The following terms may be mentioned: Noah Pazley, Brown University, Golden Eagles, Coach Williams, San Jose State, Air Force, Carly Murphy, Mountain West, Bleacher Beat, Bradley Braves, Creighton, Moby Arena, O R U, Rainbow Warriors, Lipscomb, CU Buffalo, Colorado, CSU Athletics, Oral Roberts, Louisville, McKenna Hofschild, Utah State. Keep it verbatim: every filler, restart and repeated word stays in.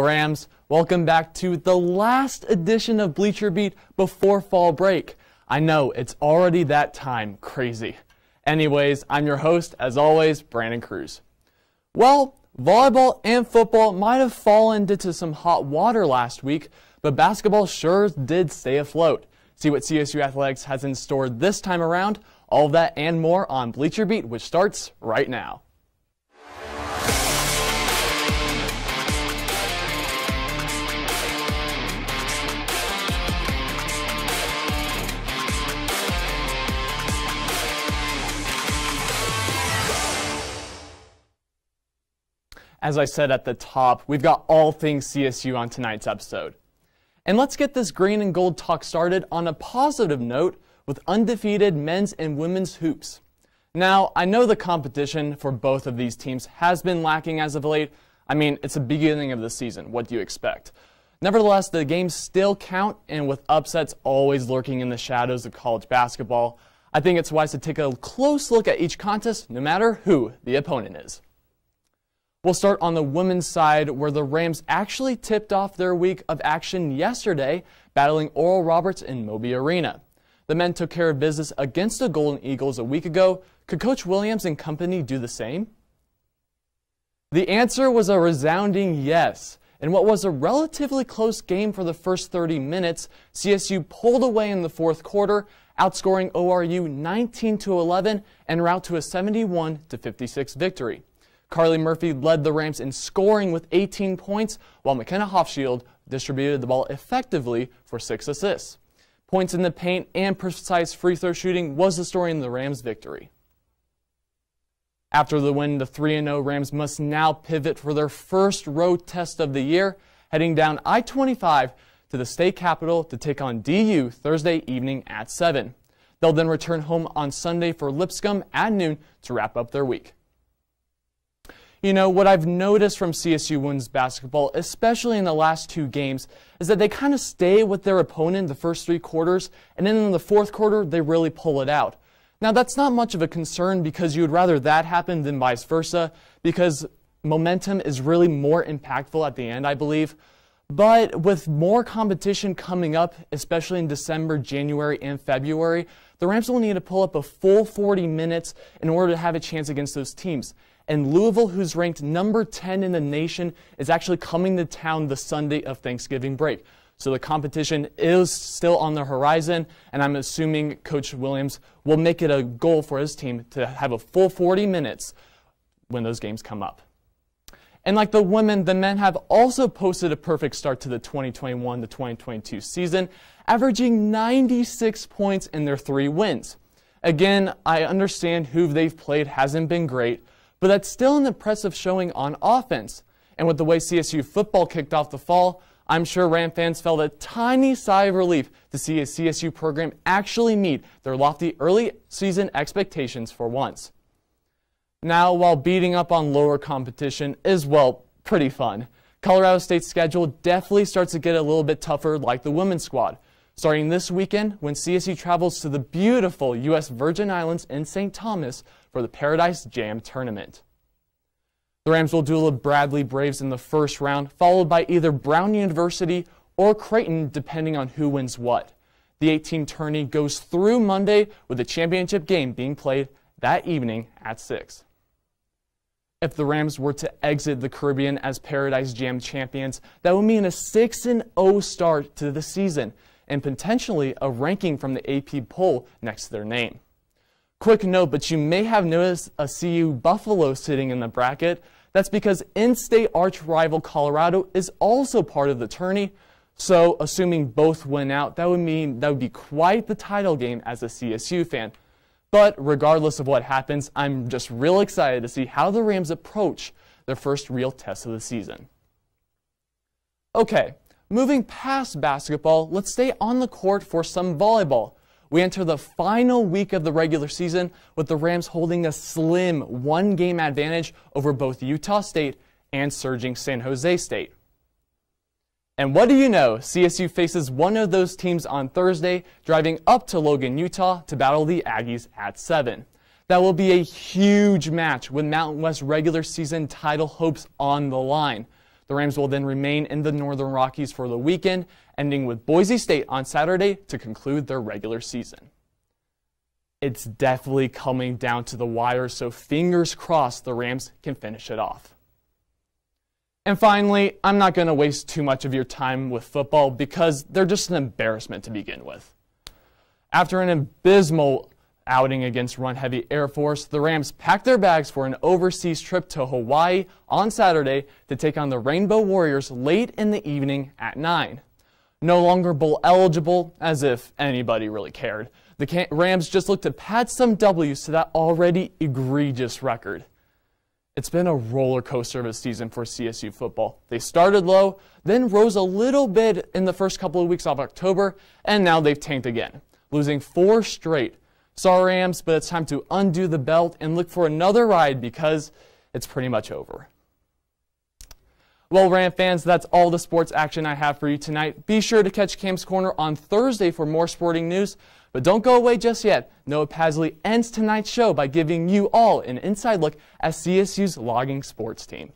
Rams, welcome back to the last edition of Bleacher Beat before fall break. I know, it's already that time, crazy. Anyways, I'm your host, as always, Brandon Kruse. Well, volleyball and football might have fallen into some hot water last week, but basketball sure did stay afloat. See what C S U Athletics has in store this time around, all of that and more on Bleacher Beat, which starts right now. As I said at the top, we've got all things C S U on tonight's episode. And let's get this green and gold talk started on a positive note with undefeated men's and women's hoops. Now, I know the competition for both of these teams has been lacking as of late. I mean, it's the beginning of the season. What do you expect? Nevertheless, the games still count, and with upsets always lurking in the shadows of college basketball, I think it's wise to take a close look at each contest, no matter who the opponent is. We'll start on the women's side, where the Rams actually tipped off their week of action yesterday, battling Oral Roberts in Moby Arena. The men took care of business against the Golden Eagles a week ago. Could Coach Williams and company do the same? The answer was a resounding yes. In what was a relatively close game for the first thirty minutes, C S U pulled away in the fourth quarter, outscoring O R U nineteen to eleven en route to a seventy-one to fifty-six victory. Carly Murphy led the Rams in scoring with eighteen points, while McKenna Hofschild distributed the ball effectively for six assists. Points in the paint and precise free throw shooting was the story in the Rams' victory. After the win, the three and oh Rams must now pivot for their first road test of the year, heading down I twenty-five to the state capitol to take on D U Thursday evening at seven. They'll then return home on Sunday for Lipscomb at noon to wrap up their week. You know, what I've noticed from C S U women's basketball, especially in the last two games, is that they kind of stay with their opponent the first three quarters, and then in the fourth quarter, they really pull it out. Now, that's not much of a concern because you would rather that happen than vice versa, because momentum is really more impactful at the end, I believe. But with more competition coming up, especially in December, January, and February, the Rams will need to pull up a full forty minutes in order to have a chance against those teams. And Louisville, who's ranked number ten in the nation, is actually coming to town the Sunday of Thanksgiving break. So the competition is still on the horizon, and I'm assuming Coach Williams will make it a goal for his team to have a full forty minutes when those games come up. And like the women, the men have also posted a perfect start to the twenty twenty-one to twenty twenty-two season, averaging ninety-six points in their three wins. Again, I understand who they've played hasn't been great, but that's still an impressive showing on offense. And with the way C S U football kicked off the fall, I'm sure Ram fans felt a tiny sigh of relief to see a C S U program actually meet their lofty early season expectations for once. Now, while beating up on lower competition is, well, pretty fun, Colorado State's schedule definitely starts to get a little bit tougher like the women's squad, starting this weekend when C S U travels to the beautiful U S Virgin Islands in Saint Thomas for the Paradise Jam tournament. The Rams will duel with Bradley Braves in the first round, followed by either Brown University or Creighton, depending on who wins what. The eight-team tourney goes through Monday, with the championship game being played that evening at six. If the Rams were to exit the Caribbean as Paradise Jam champions, that would mean a six and oh start to the season, and potentially a ranking from the A P poll next to their name. Quick note, but you may have noticed a C U Buffalo sitting in the bracket. That's because in-state arch rival Colorado is also part of the tourney. So assuming both win out, that would mean that would be quite the title game as a C S U fan. But regardless of what happens, I'm just real excited to see how the Rams approach their first real test of the season. Okay, moving past basketball, let's stay on the court for some volleyball. We enter the final week of the regular season with the Rams holding a slim one-game advantage over both Utah State and surging San Jose State. And what do you know? C S U faces one of those teams on Thursday, driving up to Logan, Utah to battle the Aggies at seven. That will be a huge match with Mountain West regular season title hopes on the line. The Rams will then remain in the Northern Rockies for the weekend, ending with Boise State on Saturday to conclude their regular season. It's definitely coming down to the wire, so fingers crossed the Rams can finish it off. And finally, I'm not going to waste too much of your time with football because they're just an embarrassment to begin with. After an abysmal outing against run-heavy Air Force, the Rams packed their bags for an overseas trip to Hawaii on Saturday to take on the Rainbow Warriors late in the evening at nine. No longer bowl eligible, as if anybody really cared. The Rams just looked to pad some W's to that already egregious record. It's been a roller coaster of a season for C S U football. They started low, then rose a little bit in the first couple of weeks of October, and now they've tanked again, losing four straight. Sorry, Rams, but it's time to undo the belt and look for another ride because it's pretty much over. Well, Ram fans, that's all the sports action I have for you tonight. Be sure to catch Camp's Corner on Thursday for more sporting news. But don't go away just yet. Noah Pazley ends tonight's show by giving you all an inside look at C S U's logging sports team.